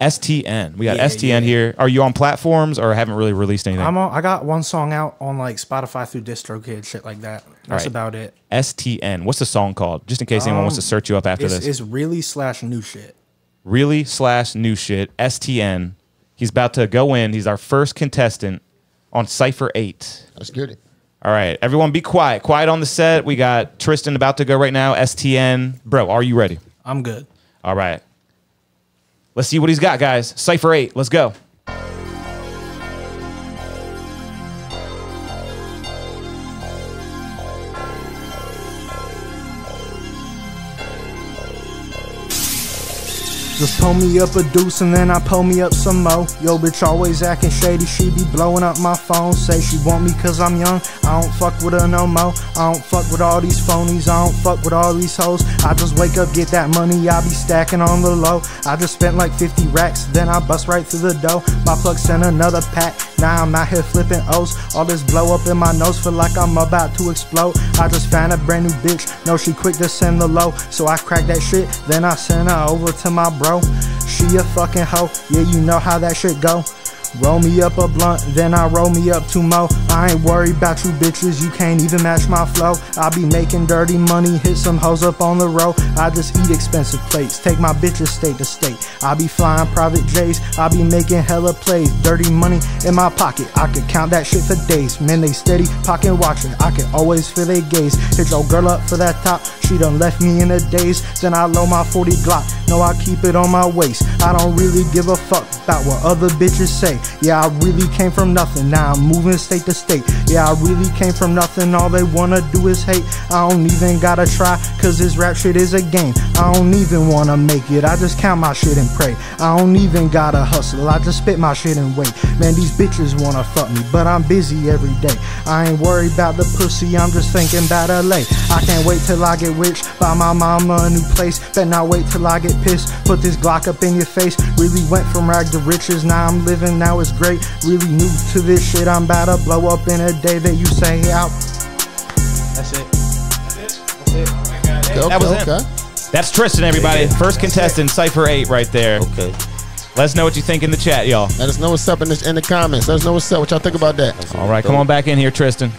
STN. We got STN here. Are you on platforms or haven't really released anything? I got one song out on like Spotify through DistroKid, shit like that. That's about it. STN. What's the song called? Just in case anyone wants to search you up after this. It's Really/New Shit. Really/New Shit. STN. He's about to go in. He's our first contestant on Cypher 8. Let's get it. All right, everyone be quiet. Quiet on the set. We got Tristan about to go right now. STN. Bro, are you ready? I'm good. All right. Let's see what he's got, guys. Cypher 8, let's go. Just pull me up a deuce and then I pull me up some mo. Yo bitch always acting shady, she be blowing up my phone. Say she want me cause I'm young, I don't fuck with her no more. I don't fuck with all these phonies, I don't fuck with all these hoes. I just wake up, get that money, I be stacking on the low. I just spent like 50 racks, then I bust right through the dough. My plug sent another pack, now I'm out here flipping O's. All this blow up in my nose, feel like I'm about to explode. I just found a brand new bitch, know she quick to send the low. So I crack that shit, then I send her over to my bro. She a fucking hoe, yeah you know how that shit go. Roll me up a blunt, then I roll me up two mo. I ain't worried about you bitches, you can't even match my flow. I be making dirty money, hit some hoes up on the road. I just eat expensive plates, take my bitches state to state. I be flying private J's, I be making hella plays. Dirty money in my pocket, I could count that shit for days. Men they steady, pocket watching, I can always feel they gaze. Hit your girl up for that top, she done left me in a daze. Then I load my 40 Glock, no I keep it on my waist. I don't really give a fuck about what other bitches say. Yeah, I really came from nothing, now I'm moving state to state. Yeah, I really came from nothing, all they wanna do is hate. I don't even gotta try, cause this rap shit is a game. I don't even wanna make it, I just count my shit and pray. I don't even gotta hustle, I just spit my shit and wait. Man, these bitches wanna fuck me, but I'm busy every day. I ain't worried about the pussy, I'm just thinking about LA. I can't wait till I get rich, buy my mama a new place. Better not wait till I get pissed, put this Glock up in your face. Really went from rag to riches, now I'm living now. It's great, really new to this shit. I'm about to blow up in a day that you say out. That's it. That's it. That's it. Oh my God. Okay, that was it. Okay. That's Tristan, everybody. Yeah. First contestant, Cypher 8 right there. Okay. Let us know what you think in the chat, y'all. Let us know what's up in the comments. Let us know what's up. What y'all think about that? All right, come on back in here, Tristan.